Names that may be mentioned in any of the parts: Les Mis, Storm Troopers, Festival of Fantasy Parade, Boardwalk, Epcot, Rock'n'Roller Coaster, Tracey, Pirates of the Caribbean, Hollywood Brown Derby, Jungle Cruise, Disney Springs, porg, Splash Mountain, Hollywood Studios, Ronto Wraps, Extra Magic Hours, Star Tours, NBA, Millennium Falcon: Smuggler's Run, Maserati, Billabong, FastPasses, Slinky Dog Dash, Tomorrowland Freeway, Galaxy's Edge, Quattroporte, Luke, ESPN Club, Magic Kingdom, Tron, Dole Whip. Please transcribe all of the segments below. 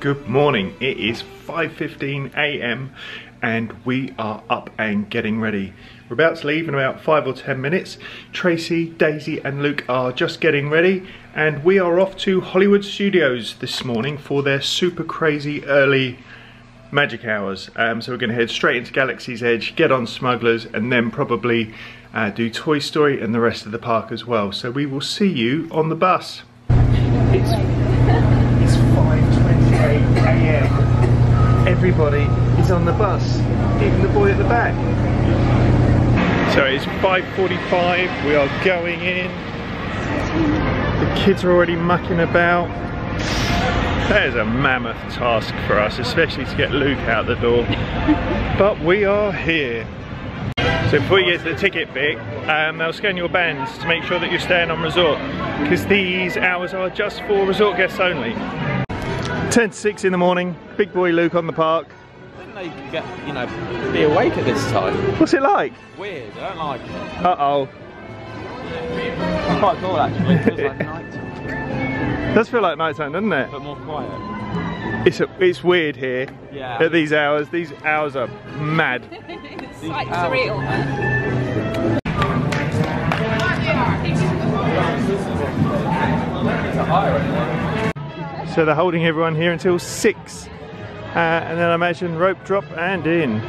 Good morning, it is 5:15 a.m. and we are up and getting ready. We're about to leave in about 5 or 10 minutes. Tracy, Daisy and Luke are just getting ready and we are off to Hollywood Studios this morning for their super crazy early magic hours. So we're going to head straight into Galaxy's Edge, get on Smugglers and then probably do Toy Story and the rest of the park as well. So we will see you on the bus. It's 5:28 a.m. Everybody is on the bus, even the boy at the back. So it's 5:45, we are going in. The kids are already mucking about. That is a mammoth task for us, especially to get Luke out the door. But we are here. So before you get to the ticket bit, they'll scan your bands to make sure that you're staying on resort, because these hours are just for resort guests only. 10 to 6 in the morning, big boy Luke on the park. Didn't they get, you know, be awake at this time? What's it like? Weird, I don't like it. Uh-oh. It's quite cool actually, it feels like night time. It does feel like night time, doesn't it? But more quiet. It's weird here, yeah. At these hours. These hours are mad. It's like surreal, man. So they're holding everyone here until 6, and then I imagine rope drop and in.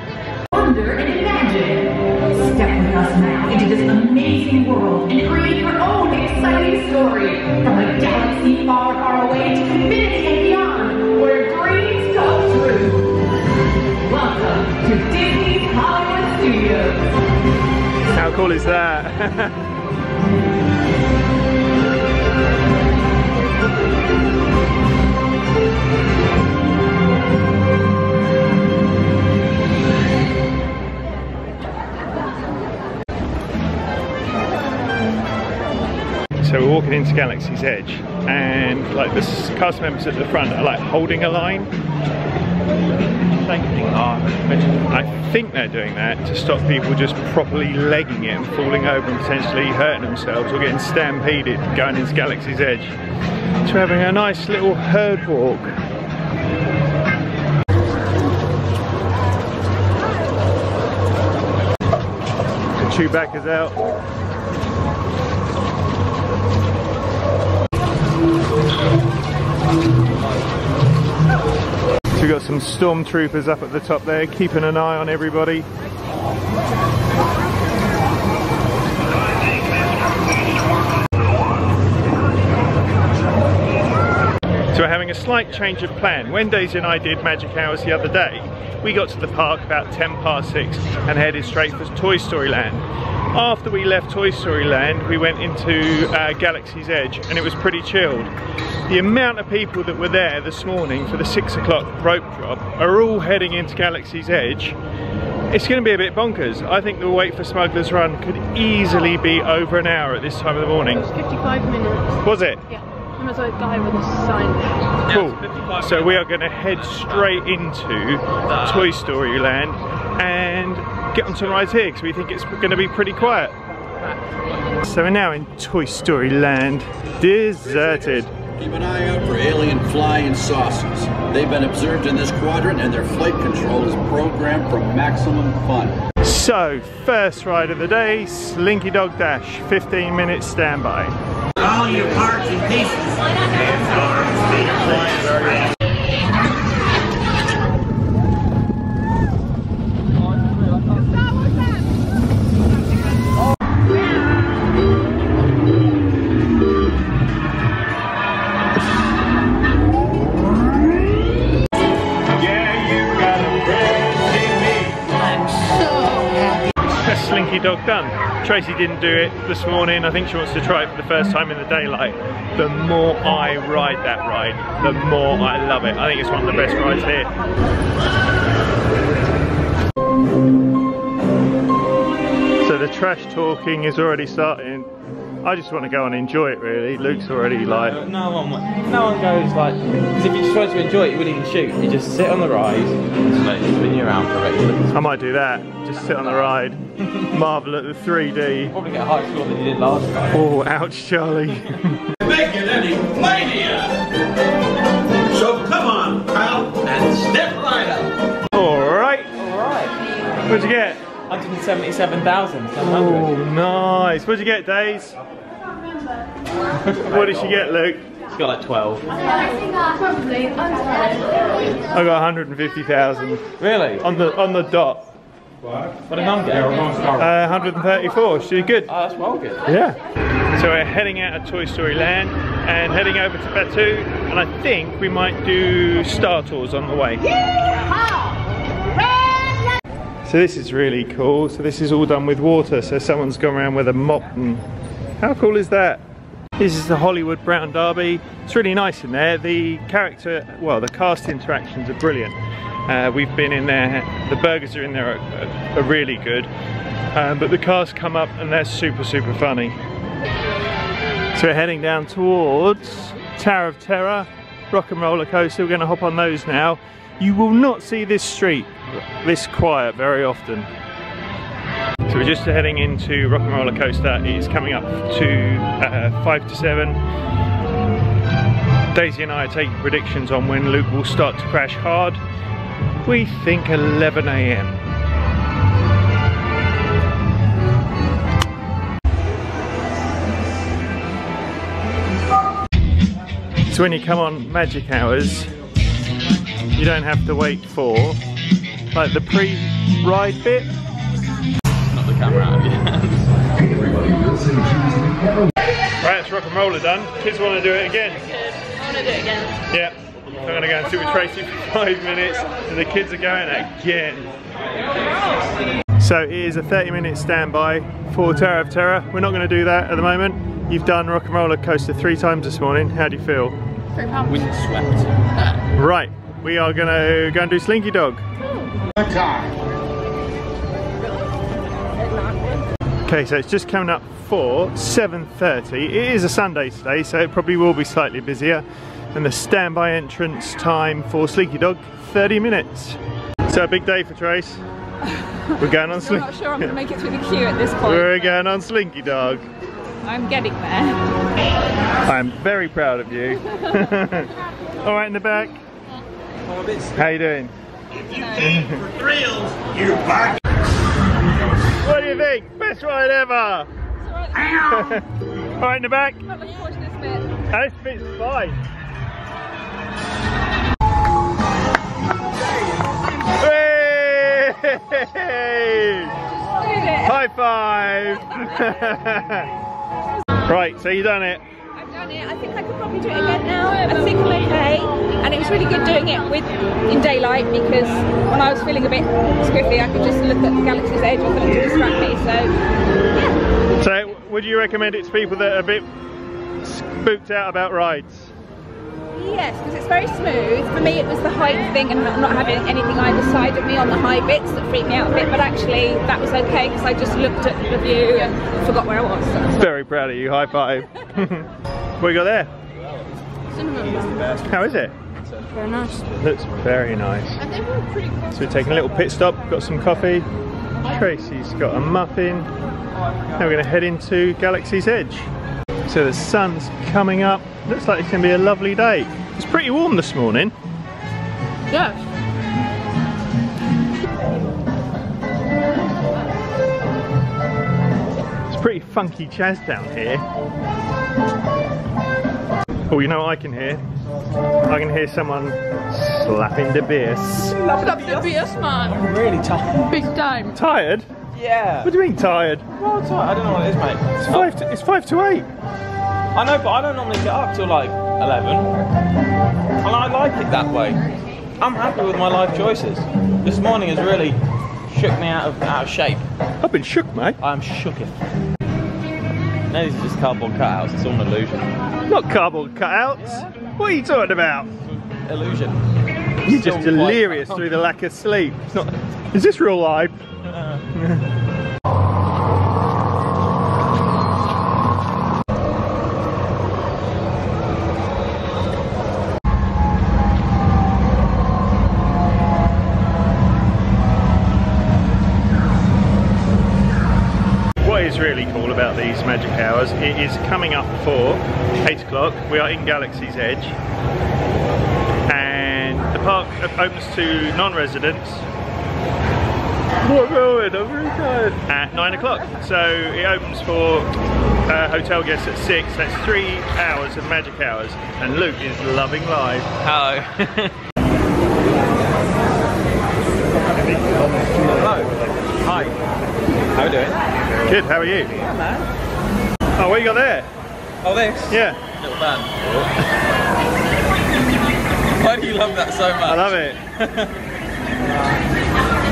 Wonder and imagine. Step with us now into this amazing world and create your own exciting story from a galaxy far, far away to infinity and beyond, where dreams come true. Welcome to Disney's Hollywood Studios. How cool is that? So we're walking into Galaxy's Edge and like the cast members at the front are like holding a line. I think they're doing that to stop people just properly legging it and falling over and potentially hurting themselves or getting stampeded going into Galaxy's Edge. So we're having a nice little herd walk. Chewbacca's out. So we've got some Storm Troopers up at the top there, keeping an eye on everybody. So we're having a slight change of plan. When Daisy and I did Magic Hours the other day, we got to the park about 10 past 6 and headed straight for Toy Story Land. After we left Toy Story Land, we went into Galaxy's Edge and it was pretty chilled. The amount of people that were there this morning for the 6 o'clock rope drop are all heading into Galaxy's Edge. It's going to be a bit bonkers. I think the wait for Smuggler's Run could easily be over an hour at this time of the morning. It was 55 minutes. Was it? Yeah. As a guy with a sign. Cool. So we are going to head straight into Toy Story Land and get on some rides here because we think it's going to be pretty quiet. So we're now in Toy Story Land, deserted. Keep an eye out for alien flying saucers. They've been observed in this quadrant and their flight control is programmed for maximum fun. So, first ride of the day, Slinky Dog Dash, 15 minutes standby. All your parts and pieces. That's Slinky Dog done. Tracy didn't do it this morning. I think she wants to try it for the first time in the daylight. The more I ride that ride, the more I love it. I think it's one of the best rides here. So the trash talking is already starting. I just want to go and enjoy it really. Luke's already like... No one goes like... Because if you just tried to enjoy it, you wouldn't even shoot. You just sit on the ride and let it spin you around for a bit. I might do that. Just sit on the ride. Marvel at the 3D. You'll probably get a higher score than you did last time. Oh, ouch, Charlie. So come on, pal. What'd you get? 177,000. Oh, nice. What'd you get, Daze? What did she get, Luke? She got like 12. Probably. I got 150,000. Really? On the dot. What did Mum get? 134. She good. Oh, that's well good. Yeah. So we're heading out of Toy Story Land and heading over to Batu, and I think we might do Star Tours on the way. So this is really cool. So this is all done with water. So someone's gone around with a mop. And how cool is that? This is the Hollywood Brown Derby. It's really nice in there. The character, well, the cast interactions are brilliant. We've been in there, the burgers are in there are really good, but the cars come up and they're super funny. So we're heading down towards Tower of Terror, Rock'n'Roller Coaster. We're going to hop on those now. You will not see this street this quiet very often. So we're just heading into Rock'n'Roller Coaster. It's coming up to 5 to 7. Daisy and I are taking predictions on when Luke will start to crash hard. We think 11 AM. So when you come on magic hours, you don't have to wait for like the pre-ride bit. Not the camera out of your hands. Right, it's rock and roller done. Kids want to do it again. I want to do it again. Yeah. I'm going to go and sit with Tracy for 5 minutes, and the kids are going again. So it is a 30-minute standby for Tower of Terror. We're not going to do that at the moment. You've done Rock'n'Roller Coaster 3 times this morning. How do you feel? Very pumped. Windswept. Right, we are going to go and do Slinky Dog. Okay, so it's just coming up for 7:30. It is a Sunday today, so it probably will be slightly busier. And the standby entrance time for Slinky Dog, 30 minutes. So a big day for Trace. We're going on Slinky Dog. I'm not sure I'm going to make it through the queue at this point. We're going on Slinky Dog. I'm getting there. I'm very proud of you. All right, in the back. How you doing? If you came for thrills, you're back. What do you think? Best ride ever. It's all right. All right, in the back. I'm looking forward to this bit. This bit's fine. Hey! High five! Right, so you've done it. I've done it. I think I could probably do it again now. I think I'm okay. And it was really good doing it in daylight, because when I was feeling a bit squiffy, I could just look at the Galaxy's Edge or something to distract me. So, yeah. So, would you recommend it to people that are a bit spooked out about rides? Yes, because it's very smooth. For me it was the height thing and not having anything either side of me on the high bits that freaked me out a bit, but actually that was okay because I just looked at the view and forgot where I was. So. Very proud of you, high five. What you got there? Cinnamon. How is it? Very nice. It looks very nice. And they were pretty cool. So we're taking a little pit stop, got some coffee. Tracy's got a muffin. Now we're going to head into Galaxy's Edge. So the sun's coming up. Looks like it's going to be a lovely day. It's pretty warm this morning. Yeah. It's pretty funky jazz down here. Oh, you know what I can hear? I can hear someone slapping the beers. Slap the beers, man. I'm really tired. Big time. Tired? Yeah. What do you mean tired? Well, tired. I don't know what it is, mate. It's 5 to 8. I know, but I don't normally get up till like 11. And I like it that way. I'm happy with my life choices. This morning has really shook me out of shape. I've been shook, mate. I'm shooken. No, these are just cardboard cutouts. It's all an illusion. Not cardboard cutouts. Yeah. What are you talking about? Illusion. You're just delirious through the lack of sleep. It's not, is this real life? Really cool about these magic hours. It is coming up for 8 o'clock. We are in Galaxy's Edge, and the park opens to non-residents. What ruin? I'm really tired. At 9 o'clock. So it opens for hotel guests at 6. That's 3 hours of magic hours. And Luke is loving life. Hello. Hello. Hi. How are we doing? Good, how are you? Yeah, man. Oh, what you got there? Oh, this? Yeah. Little van. Why do you love that so much? I love it.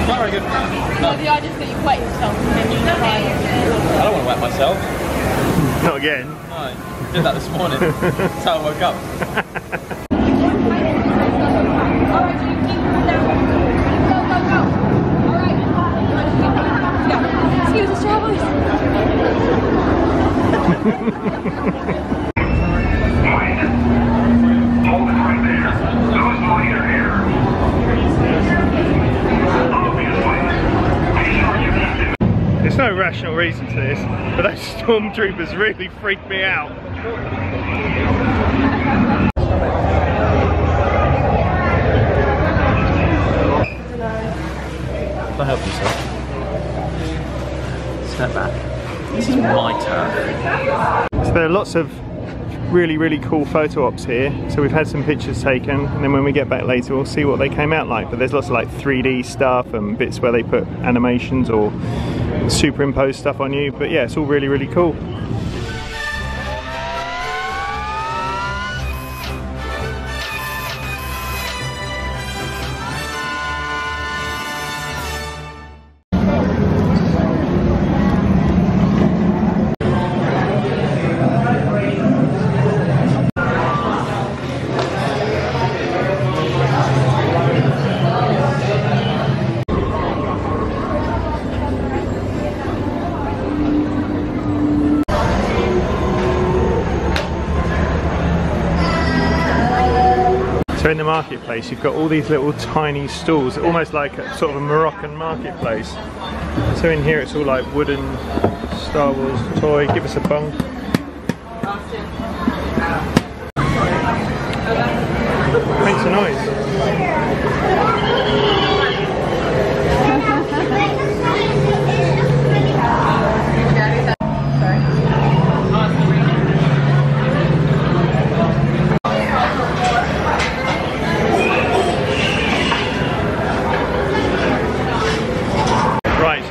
Not very good. No, the idea is that you wet yourself and then you I don't want to wet myself. Not again. No, I did that this morning. That's how I woke up. Hold it right there. Those money are here. There's no rational reason to this, but those Storm Troopers really freaked me out. Can I help you, sir? Step back. This is my turn. So there are lots of really cool photo ops here. So we've had some pictures taken, and then when we get back later we'll see what they came out like. But there's lots of like 3D stuff and bits where they put animations or superimpose stuff on you. But yeah, it's all really cool. In the marketplace, you've got all these little tiny stalls, almost like a sort of a Moroccan marketplace. So in here it's all like wooden Star Wars toy. Give us a bong. Makes a noise.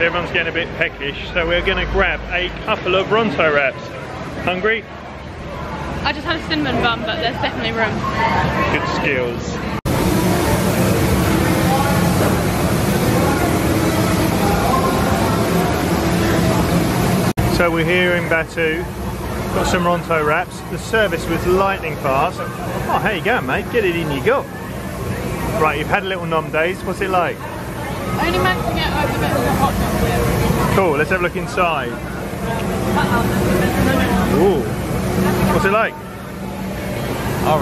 Everyone's getting a bit peckish, so we're going to grab a couple of Ronto wraps. Hungry? I just had a cinnamon bun, but there's definitely room. Good skills. So we're here in Batu, got some Ronto wraps. The service was lightning fast. Oh, how you going, mate? Get it in you go. Right, you've had a little nom days. What's it like? Only managing it over a bit of a hot dog. Cool, let's have a look inside. Ooh. What's it like? I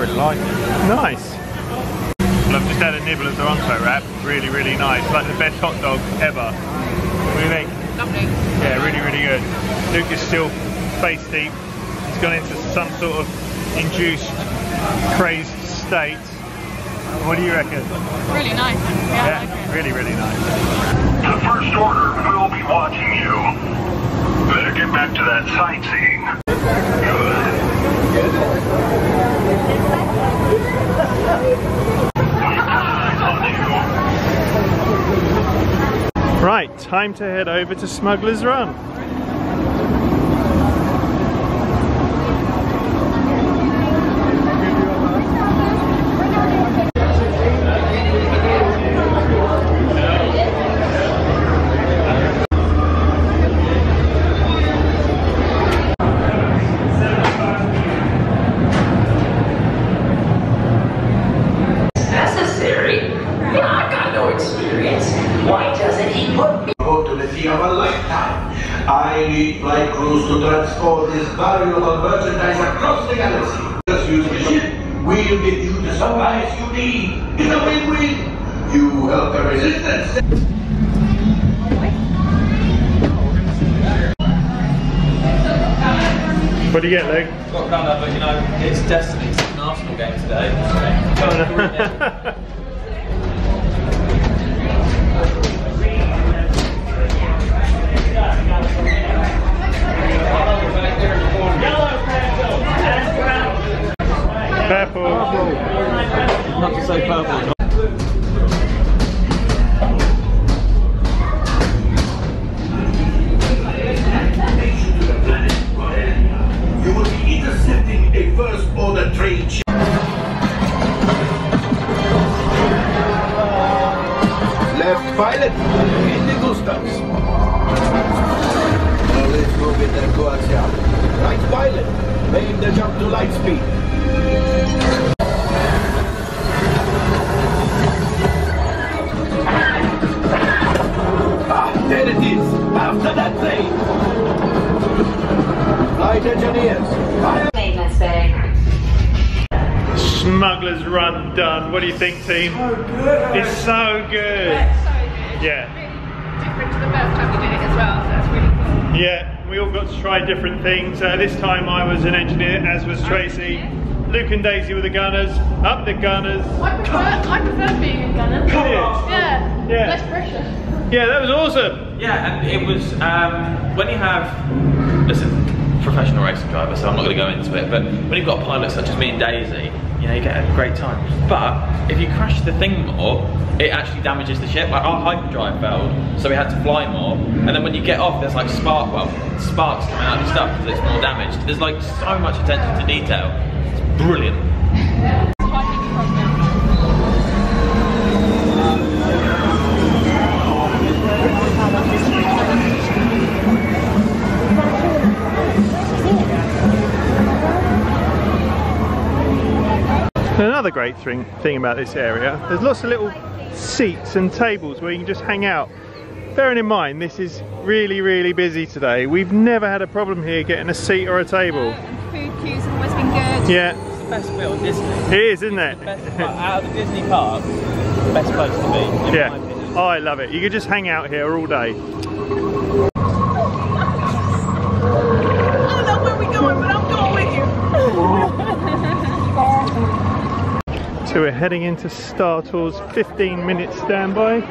really like it. Nice. Well, I've just had a nibble of the Ronto wrap. Really nice. Like the best hot dog ever. What do you think? Lovely. Yeah, really good. Luke is still face deep. He's gone into some sort of induced, crazed state. What do you reckon? Really nice. Yeah, I like it. Really nice. The first order will be watching you. Better get back to that sightseeing. Good. Right, time to head over to Smuggler's Run. What do you get, Luke? I've got another, but you know, it's Destiny's Arsenal game today. Purple. Not to say purple. You will be intercepting a first order trade ship. Left pilot, indigo stops. Now let's move it and go hacia. Right pilot, make the jump to light speed. Ah, there it is, after that plane. Flight engineers, fire. Let's say. Smuggler's Run done. What do you think, team? So good. It's so good. Yeah, it's so good. Yeah. Really different to the first time we did it as well, so that's really cool. Yeah. We all got to try different things. This time I was an engineer, as was Tracy. Luke and Daisy were the gunners. Up the gunners. I prefer being a gunner. Yeah. Yeah. Less pressure. Yeah, that was awesome. Yeah, and it was when you have, listen, professional racing driver, so I'm not going to go into it. But when you've got a pilot such as me and Daisy, you know, you get a great time. But if you crash the thing more, it actually damages the ship. Like our hyperdrive failed, so we had to fly more. And then when you get off, there's like sparks coming out and stuff because it's more damaged. There's like so much attention to detail. It's brilliant. Another great thing about this area, there's lots of little seats and tables where you can just hang out. Bearing in mind, this is really, really busy today. We've never had a problem here getting a seat or a table. And food queues have always been good. Yeah. It's the best bit on Disney. It is, isn't it? It's the best part. Out of the Disney park, the best place to be. Yeah. My opinion. Oh, I love it. You could just hang out here all day. So we're heading into Star Tours, 15-minute standby. I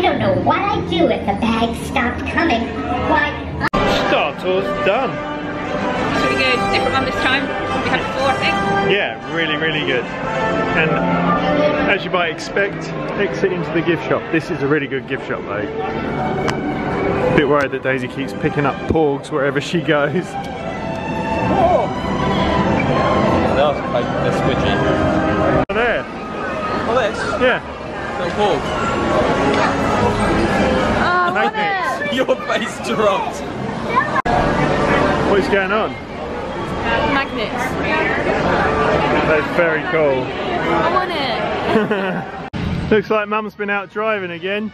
don't know what I'd do if the bag stopped coming. Why? Star Tours done. Different one this time than we had before, I think. Yeah, really, really good. And as you might expect, exit into the gift shop. This is a really good gift shop, though. Bit worried that Daisy keeps picking up porgs wherever she goes. Oh! They're squidgy. Oh, there. Oh, this? Yeah. Little porg. Oh, magnets. Your face dropped. What is going on? Magnets. That's very cool. I want it. Looks like Mum's been out driving again.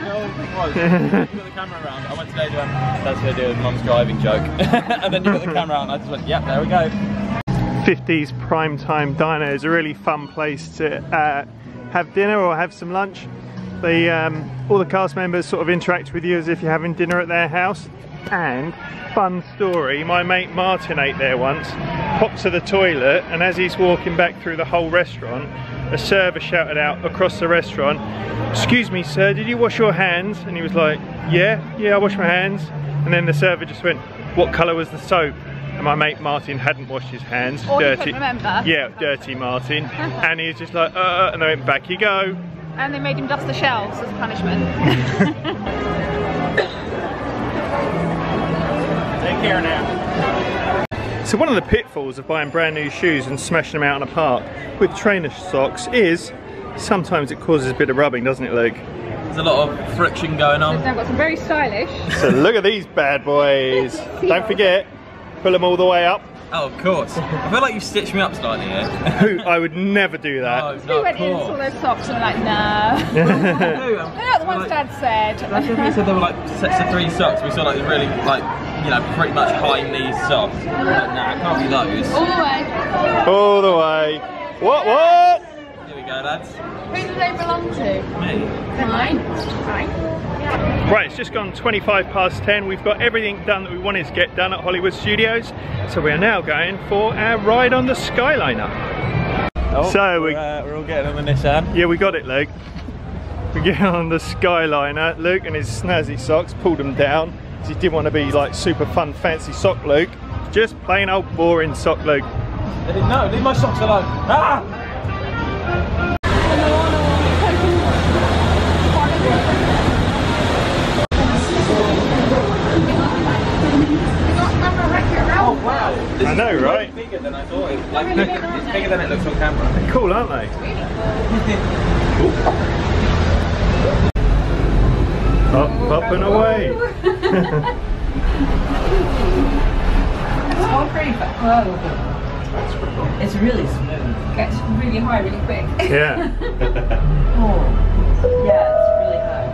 No, it was. You got the camera around. I went today to that's what I do with Mum's driving joke. And then you got the camera out and I just went, yep, there we go. 50s Primetime Diner is a really fun place to have dinner or have some lunch. They, all the cast members sort of interact with you as if you're having dinner at their house. And fun story, my mate Martin ate there once, popped to the toilet, and as he's walking back through the whole restaurant, a server shouted out across the restaurant, "Excuse me, sir, did you wash your hands?" And he was like, yeah, I washed my hands. And then the server just went, "What colour was the soap?" And my mate Martin hadn't washed his hands. Or dirty, he couldn't remember. Yeah, dirty Martin. And he was just like, and they went, "Back you go." And they made him dust the shelves as punishment. Here now. So one of the pitfalls of buying brand new shoes and smashing them out in a park with trainer socks is sometimes it causes a bit of rubbing, doesn't it, Luke? There's a lot of friction going on. They've got some very stylish. So look at these bad boys. Don't forget, pull them all the way up. Oh, of course. I feel like you stitched me up slightly here. I would never do that. Oh, no, we went in and saw those socks and we're like, no. They're not the ones Dad said. I think he said they were like sets of 3 socks. We saw like really, like, you know, pretty much high knee socks. We're like, nah, I can't be those. All the way. All the way. What? Here we go, lads. Who do they belong to? Me. Mine. Right. Right, it's just gone 25 past 10. We've got everything done that we wanted to get done at Hollywood Studios. So we are now going for our ride on the Skyliner. Oh, so we're all getting on the Nissan. Yeah, we got it, Luke. We get on the Skyliner. Luke and his snazzy socks, pulled them down because he didn't want to be like super fun fancy sock Luke. Just plain old boring sock Luke. No, leave my socks alone. Ah! I know, right? It's bigger than I thought. It's bigger than it looks on camera. They're cool, aren't they? Cool. Up and away. It's all pretty fast. It's really smooth. It gets really high really quick. Yeah. Oh. Yeah,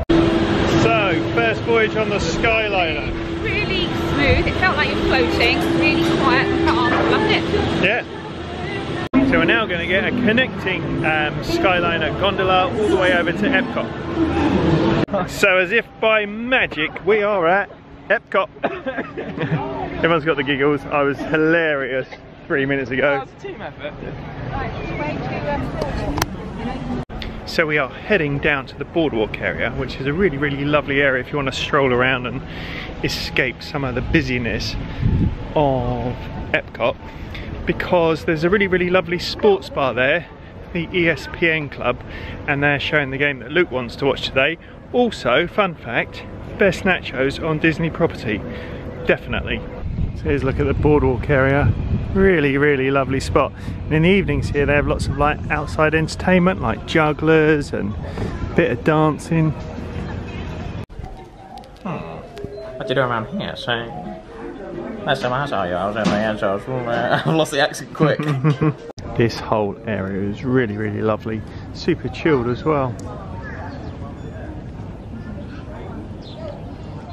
it's really high. So, first voyage on the Skyliner. Really smooth, it felt like you're floating, really quiet, loved it. Yeah. So we're now going to get a connecting Skyliner gondola all the way over to Epcot. So as if by magic, we are at Epcot. Everyone's got the giggles, I was hilarious 3 minutes ago. That was a team effort. So we are heading down to the Boardwalk area, which is a really, really lovely area if you want to stroll around and escape some of the busyness of Epcot, because there's a really, really lovely sports bar there, the ESPN Club, and they're showing the game that Luke wants to watch today. Also, fun fact, best nachos on Disney property, definitely. So here's a look at the Boardwalk area. Really, really lovely spot. And in the evenings here they have lots of like outside entertainment like jugglers and a bit of dancing. What do you do around here? So last time I saw you I was in my end, so I've lost the accent quick. This whole area is really, really lovely. Super chilled as well.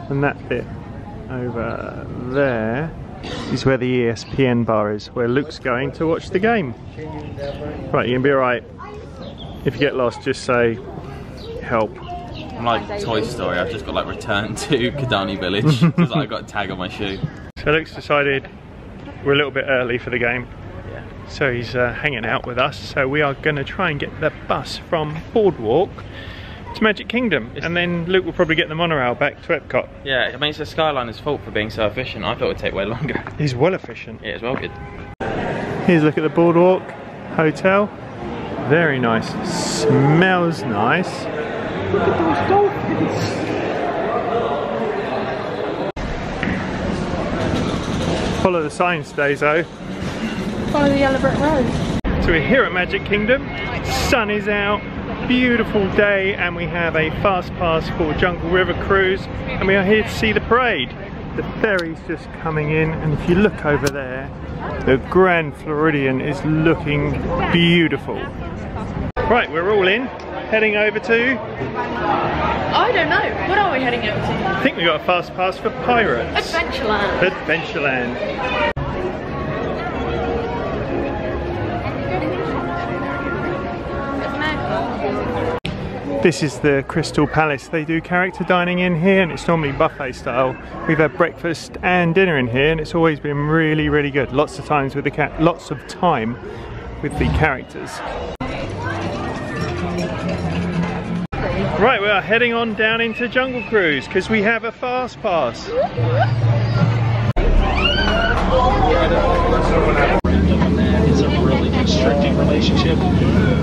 And that bit over there is where the ESPN bar is, where Luke's going to watch the game. Right, you can be alright. If you get lost, just say, help. I'm like Toy Story, I've just got like returned to Kidani Village, because I got a tag on my shoe. So Luke's decided we're a little bit early for the game. Yeah. So he's hanging out with us, so we are going to try and get the bus from Boardwalk to Magic Kingdom, and then Luke will probably get the monorail back to Epcot. Yeah, I mean it's the Skyliner's fault for being so efficient. I thought it would take way longer. He's well efficient. Yeah, it's well good. Here's a look at the Boardwalk Hotel. Very nice. Smells nice. Look at those dolphins. Follow the signs today, though. Follow the yellow brick road. So we're here at Magic Kingdom. Sun is out. Beautiful day, and we have a fast pass for Jungle River Cruise, and we are here to see the parade. The ferry's just coming in, and if you look over there, the Grand Floridian is looking beautiful. Right, we're all in, heading over to... I don't know, what are we heading over to? I think we got a fast pass for Pirates. Adventureland. Adventureland. This is the Crystal Palace. They do character dining in here, and it's normally buffet style. We've had breakfast and dinner in here, and it's always been really, really good. Lots of time with the characters. Right, we are heading on down into Jungle Cruise because we have a fast pass. It's a really constricting relationship.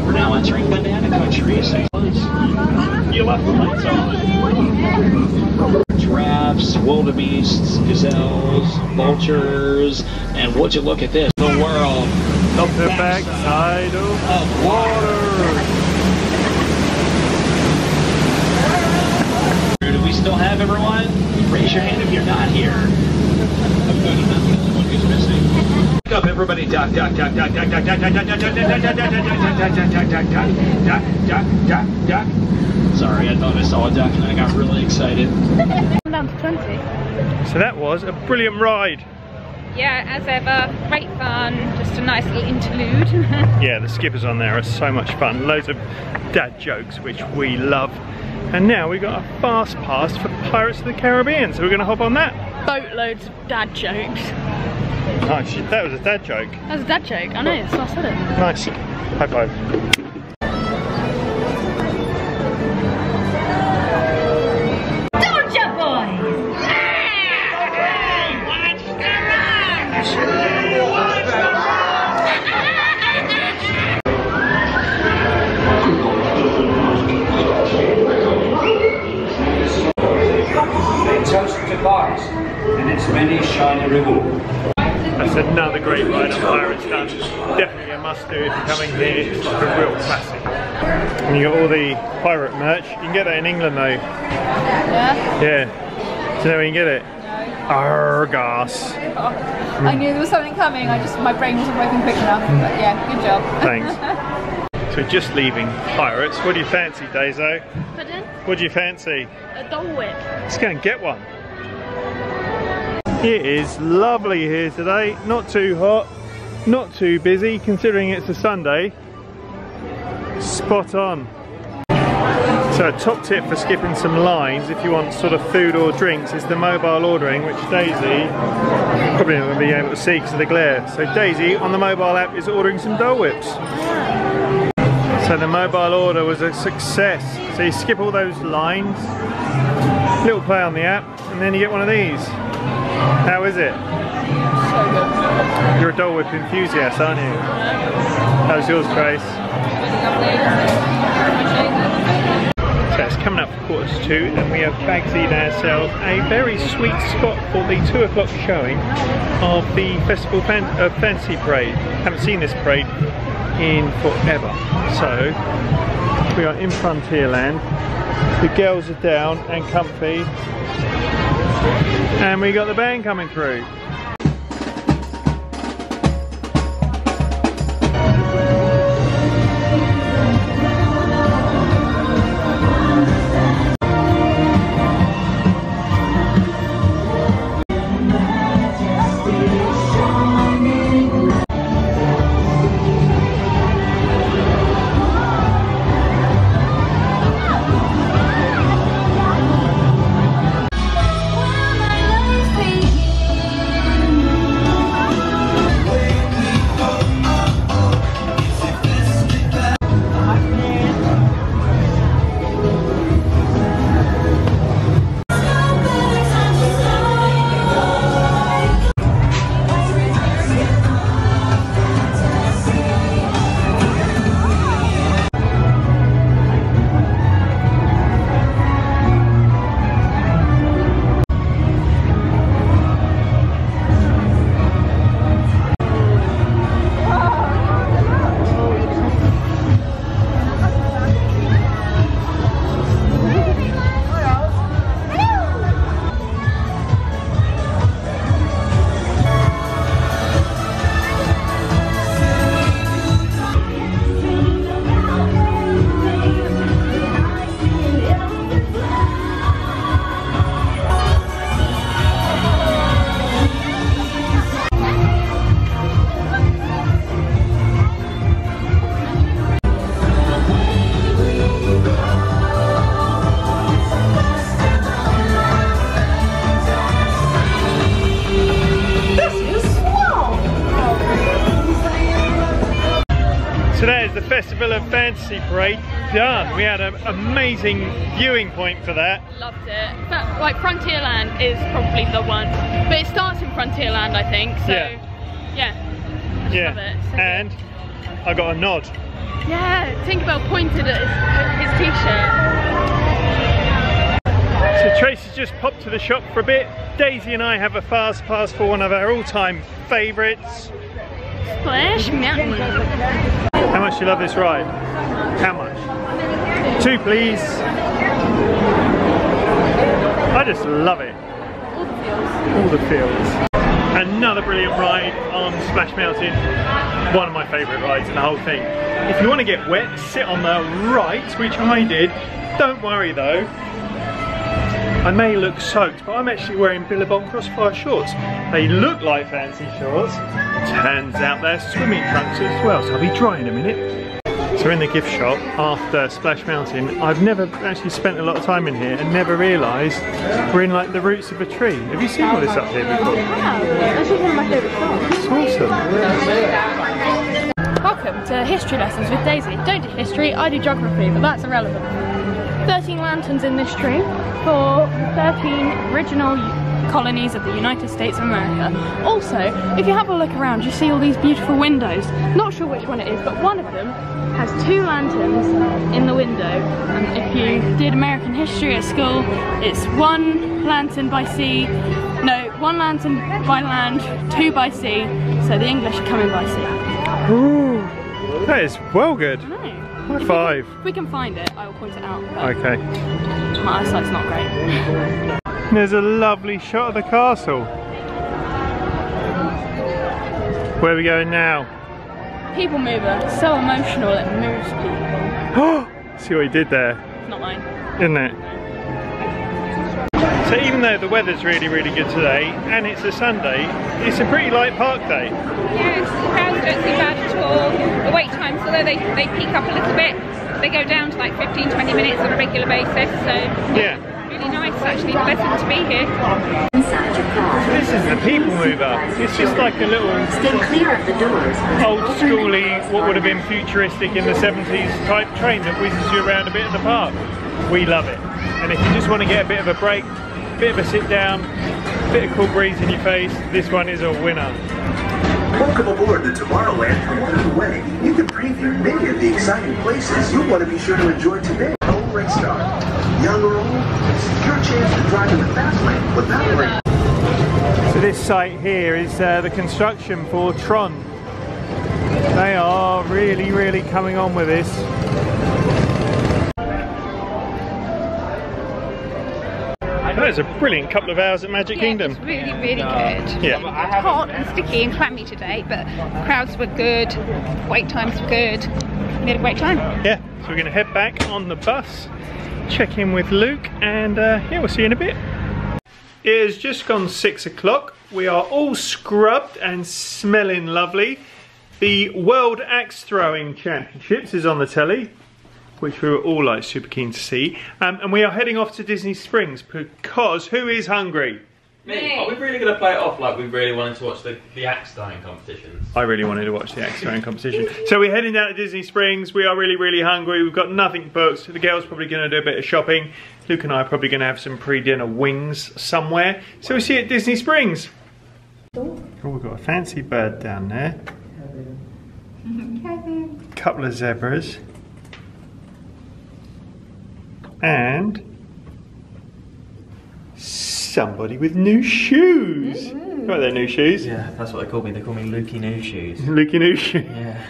We're now entering banana country. You left the lights on. Giraffes, wildebeests, gazelles, vultures, and would you look at this? The world. Up the backside of water. Do we still have everyone? Raise your hand if you're not here. One who's missing. Pick up everybody. Duck, duck, duck, duck, duck, duck, duck, duck, duck, duck, duck, duck, duck, duck, duck, duck. Sorry, I thought I saw a duck and I got really excited. I'm down to 20. So that was a brilliant ride. yeah, as ever, great fun, just a nice little interlude. Yeah, the skippers on there are so much fun, loads of dad jokes which we love. And now we got a fast pass for Pirates of the Caribbean, so we're going to hop on that. Boatloads of dad jokes. Nice, that was a dad joke. That was a dad joke, I know, it's not said it. Nice, high five. And it's many shiny rewards. That's another great ride on Pirates Done. Definitely a must do if you're coming here, it's a real classic. And you got all the pirate merch. You can get that in England though. Yeah? Yeah. So now we can get it. No. Argas. I knew there was something coming, I just, my brain wasn't working quick enough. But yeah, good job. Thanks. So just leaving Pirates, what do you fancy, Daiso? Pardon? What do you fancy? A Dole Whip. Let's go and get one. It is lovely here today, not too hot, not too busy, considering it's a Sunday. Spot on. So a top tip for skipping some lines if you want sort of food or drinks is the mobile ordering, which Daisy probably not going to be able to see because of the glare. So Daisy on the mobile app is ordering some Dole Whips. So the mobile order was a success. So you skip all those lines, little play on the app, and then you get one of these. How is it? So good. You're a Dole Whip enthusiast, aren't you? How's yours, Grace? So it's coming up for 1:45 and we have bagsied ourselves a very sweet spot for the 2 o'clock showing of the Festival of Fantasy Parade. Haven't seen this parade in forever. So we are in Frontierland. The girls are down and comfy. And we got the band coming through. Festival of Fantasy Parade done. We had an amazing viewing point for that. Loved it. But like Frontierland is probably the one. But it starts in Frontierland, I think. So yeah. Yeah. Love it. So and good. I got a nod. Yeah, Tinkerbell pointed at his t-shirt. So Tracy's just popped to the shop for a bit. Daisy and I have a fast pass for one of our all-time favourites. Splash Mountain. How much do you love this ride? How much? 2 please. I just love it. All the feels. Another brilliant ride on Splash Mountain. One of my favourite rides in the whole thing. If you want to get wet, sit on the right, which I did. Don't worry though. I may look soaked, but I'm actually wearing Billabong Crossfire shorts. They look like fancy shorts. Turns out they're swimming trunks as well, so I'll be dry in a minute. So in the gift shop after Splash Mountain, I've never actually spent a lot of time in here and never realised we're in like the roots of a tree. Have you seen all this up here before? I have. This is one of my favourite spots. It's awesome. Welcome to History Lessons with Daisy. Don't do history, I do geography, but that's irrelevant. 13 lanterns in this tree for 13 original colonies of the United States of America. Also, if you have a look around, you see all these beautiful windows. Not sure which one it is, but one of them has two lanterns in the window. And if you did American history at school, it's one lantern by sea, no, one lantern by land, two by sea, so the English are coming by sea. Ooh, that is well good. High five. If we can find it, I will point it out. Okay. My eyesight's not great. There's a lovely shot of the castle. Where are we going now? People mover. So emotional it moves people. See what he did there? It's not mine. Isn't it? So even though the weather's really, really good today, and it's a Sunday, it's a pretty light park day. Yes, the crowds don't seem bad at all. The wait times, although they peak up a little bit, they go down to like 15-20 minutes on a regular basis, so yeah. Really nice, actually pleasant to be here. So this is the people mover. It's just like a little old schooly, what would have been futuristic in the 70s type train that whizzes you around a bit of the park. We love it. And if you just want to get a bit of a break, bit of a sit down, bit of cool breeze in your face, this one is a winner. Welcome aboard the Tomorrowland Freeway. You can preview many of the exciting places you want to be sure to enjoy today. Old Red Star, Young or Old, this is your chance to drive in the fast lane without worrying. So this site here is the construction for Tron. They are really, really coming on with this. That was a brilliant couple of hours at Magic Kingdom. It was really, really good. Yeah. It was hot and sticky and clammy today, but the crowds were good, wait times were good. We had a great time. Yeah, so we're going to head back on the bus, check in with Luke, and yeah, we'll see you in a bit. It has just gone 6 o'clock. We are all scrubbed and smelling lovely. The World Axe Throwing Championships is on the telly, which we were all like super keen to see, and we are heading off to Disney Springs because who is hungry? Me. Are we really going to play it off like we really wanted to watch the axe throwing competitions? I really wanted to watch the axe throwing competition. So we're heading down to Disney Springs. We are really, really hungry. We've got nothing booked. The girl's probably going to do a bit of shopping. Luke and I are probably going to have some pre-dinner wings somewhere. So we'll see you at Disney Springs. Oh, we've got a fancy bird down there. Kevin. Couple of zebras. And somebody with new shoes. Mm-hmm. What are their new shoes? Yeah, that's what they call me. They call me Lukey New Shoes. Lukey New Shoes. Yeah.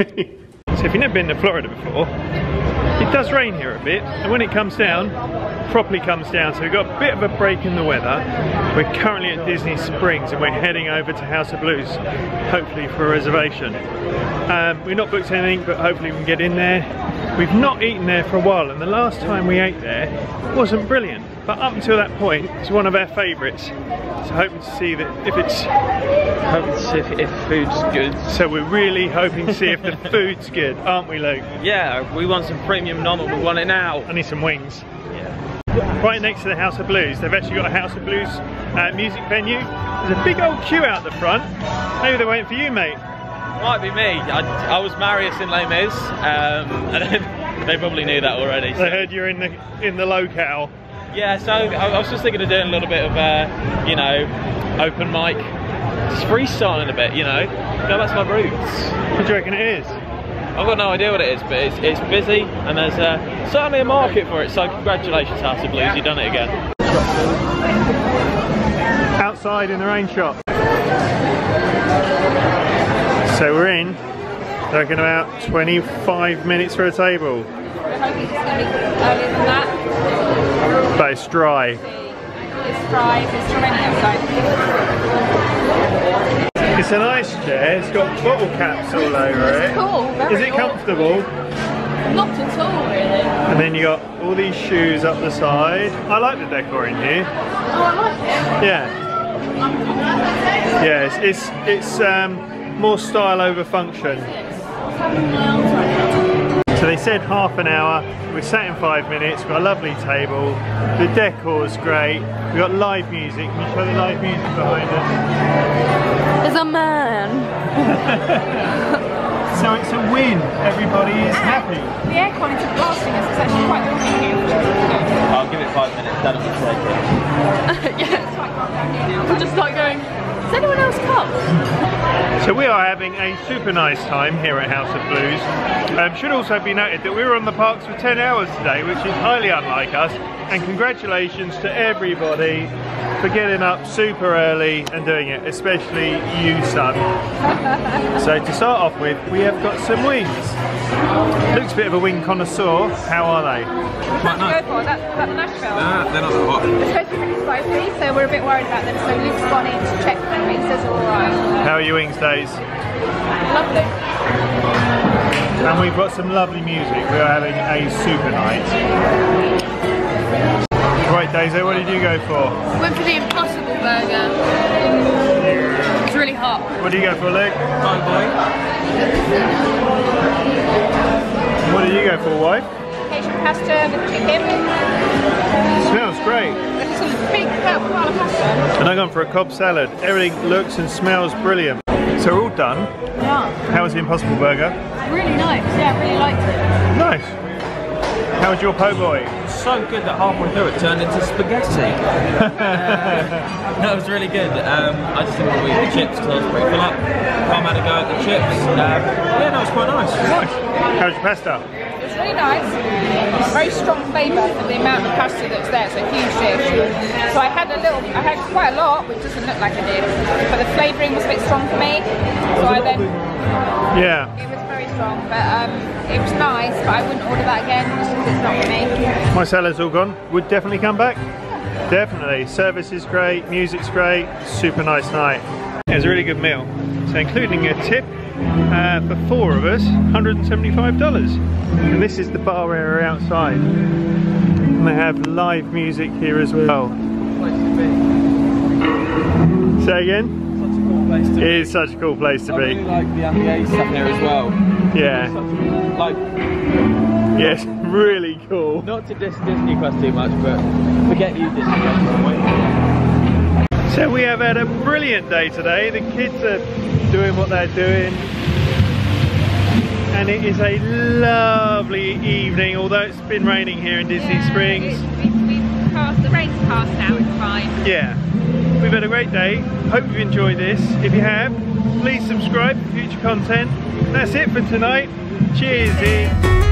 So if you've never been to Florida before, it does rain here a bit, and when it comes down, properly comes down. So we've got a bit of a break in the weather. We're currently at Disney Springs, and we're heading over to House of Blues, hopefully for a reservation. We're not booked anything, but hopefully we can get in there. We've not eaten there for a while, and the last time we ate there wasn't brilliant, but up until that point it's one of our favourites. So hoping to see that if food's good. So we're really hoping to see if the food's good, aren't we, Luke? Yeah, we want some premium nom, but we want it now. I need some wings. Yeah. Right next to the House of Blues, they've actually got a House of Blues music venue. There's a big old queue out the front. Maybe they're waiting for you, mate. Might be me. I was Marius in Les Mis, and they probably knew that already. So. They heard you're in the locale. Yeah, so I was just thinking of doing a little bit of you know, open mic, just freestyling a bit, you know. No, that's my roots. What do you reckon it is? I've got no idea what it is, but it's busy, and there's certainly a market for it. So congratulations, House of Blues, you've done it again. Outside in the rain shop. So we're in, taking about 25 minutes for a table. I hope it's going to be earlier than that. But it's dry. It's dry, there's too many outside. It's a nice chair, it's got bottle caps all over it. It's cool, very cool. Is it comfortable? Not at all, really. And then you got all these shoes up the side. I like the decor in here. Oh, I like it. Yeah. Yeah, it's more style over function. So they said half an hour. We sat in 5 minutes. We've got a lovely table. The decor's great. We've got live music. Can you show the live music behind us? There's a man. So it's a win, everybody is happy. The air quality is blasting us, it's actually quite warm here. I'll give it 5 minutes, that'll be great. Yeah, we'll just start going, is anyone else come? So we are having a super nice time here at House of Blues. Should also be noted that we were on the parks for 10 hours today, which is highly unlike us. And congratulations to everybody for getting up super early and doing it, especially you, son. So to start off with, we have got some wings. Looks a bit of a wing connoisseur. How are they? Quite nice. Go for that's Nashville. Nah, they're not that hot. It's supposed to be pretty spicy, so we're a bit worried about them. So Luke's gone in to check their wings. Those are all right. How are your wings days? Lovely. And we've got some lovely music. We are having a super night. Right, Daisy, what did you go for? I went for the Impossible Burger. It's really hot. What do you go for, Luke? Thai boy. What did you go for, wife? Asian pasta with chicken. It smells great. It's a big pile of pasta. And I've gone for a Cobb salad. Everything looks and smells brilliant. So we're all done. Yeah. How was the Impossible Burger? Really nice, yeah, I really liked it. Nice. How was your po' boy? So good that halfway through it turned into spaghetti. No, it was really good. I just didn't want to eat the chips because I was pretty full up. Mum had a go at the chips. Yeah, no, it was quite nice. Nice. How was your pasta? It was really nice. Very strong flavour for the amount of pasta that's there. It's a huge dish. So I had a little, I had quite a lot, which doesn't look like a dish. But the flavouring was a bit strong for me. So I then. Yeah. It was very strong, but it was nice, but I wouldn't order that again just because it's not for me. My salad's all gone. Would definitely come back. Yeah. Definitely. Service is great, music's great, super nice night. It was a really good meal. So including a tip for four of us, $175. And this is the bar area outside. And they have live music here as well. Say again? It is such a cool place to be. I really like the NBA stuff here as well. Yeah. Cool, like. Yes, yeah, really cool. Not to diss Disney Quest too much, but forget you Disney Quest. So we have had a brilliant day today. The kids are doing what they're doing, and it is a lovely evening. Although it's been raining here in Disney Springs. We've passed the rain's past now. It's fine. Yeah. We've had a great day. Hope you've enjoyed this. If you have, please subscribe for future content. That's it for tonight. Cheersy.